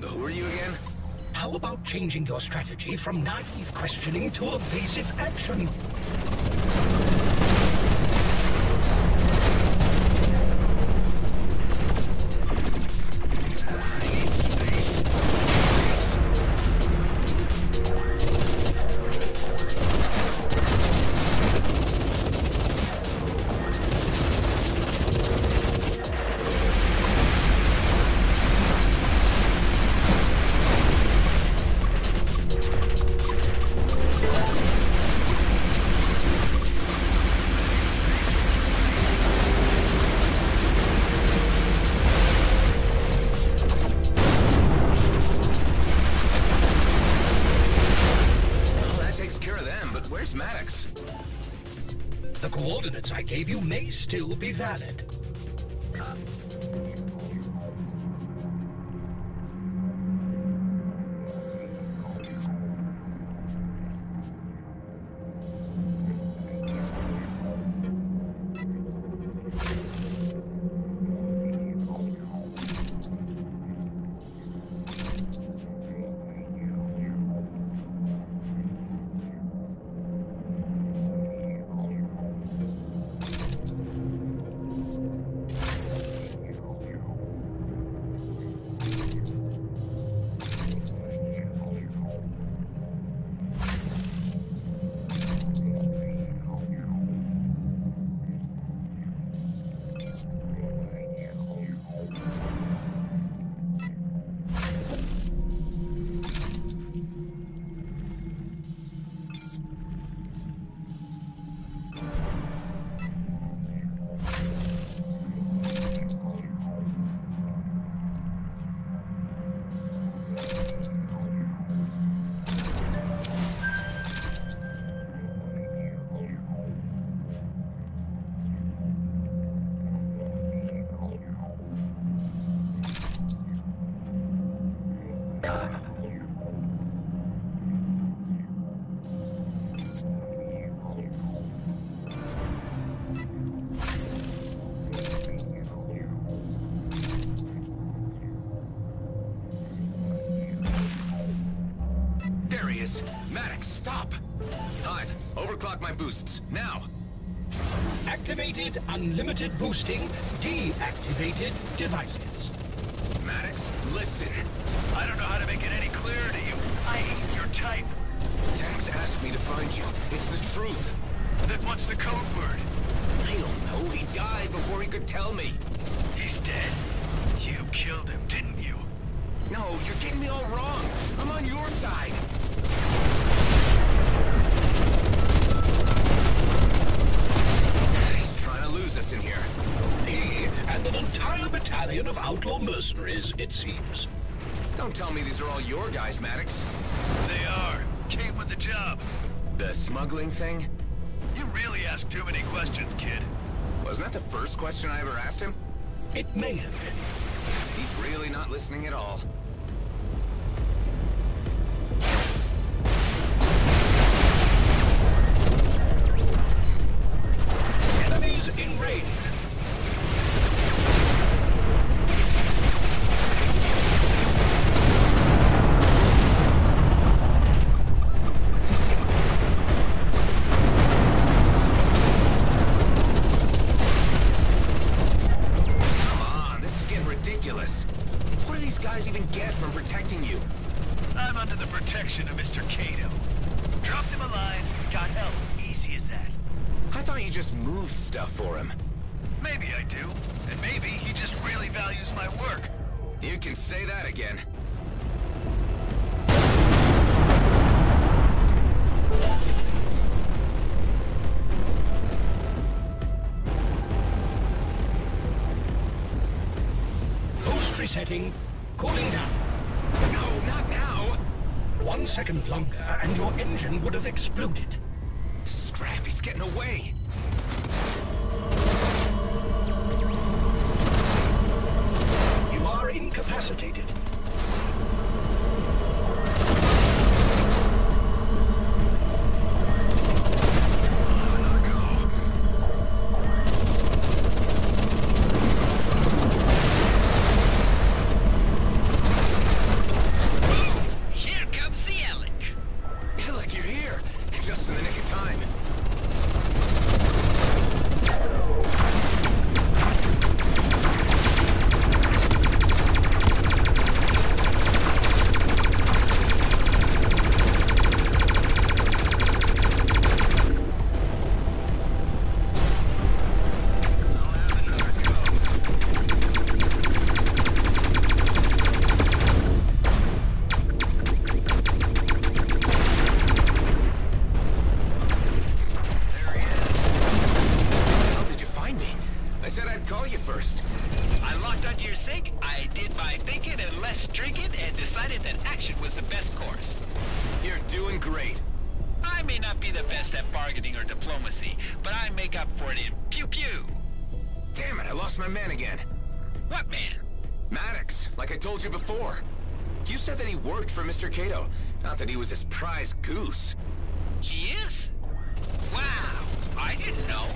Who are you again? How about changing your strategy from naive questioning to evasive action? Maddox. The coordinates I gave you may still be valid. Maddox, stop! Hive, overclock my boosts, now! Activated unlimited boosting, deactivated devices. Maddox, listen. I don't know how to make it any clearer to you. I hate your type. Tanks asked me to find you. It's the truth. Then what's the code word? I don't know. He died before he could tell me. He's dead? You killed him, didn't you? No, you're getting me all wrong. I'm on your side. He's trying to lose us in here. He and an entire battalion of outlaw mercenaries, it seems. Don't tell me these are all your guys, Maddox. They are. Came with the job. The smuggling thing? You really asked too many questions, kid. Wasn't that the first question I ever asked him? It may have been. He's really not listening at all. What do these guys even get from protecting you? I'm under the protection of Mr. Kato. Dropped him a line, got help. Easy as that. I thought you just moved stuff for him. Maybe I do. And maybe he just really values my work. You can say that again. Setting, cooling down. No, not now! 1 second longer and your engine would have exploded. Scrap, he's getting away! You are incapacitated. that action was the best course. You're doing great. I may not be the best at bargaining or diplomacy, but I make up for it in pew-pew. Damn it, I lost my man again. What man? Maddox, like I told you before. You said that he worked for Mr. Kato, not that he was his prize goose. He is? Wow, I didn't know.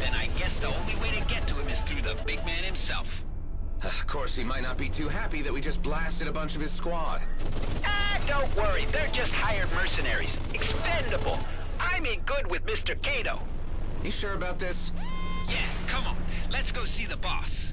Then I guess the only way to get to him is through the big man himself. Of course, he might not be too happy that we just blasted a bunch of his squad. Ah, don't worry. They're just hired mercenaries. Expendable. I mean good with Mr. Kato. You sure about this? Yeah, come on. Let's go see the boss.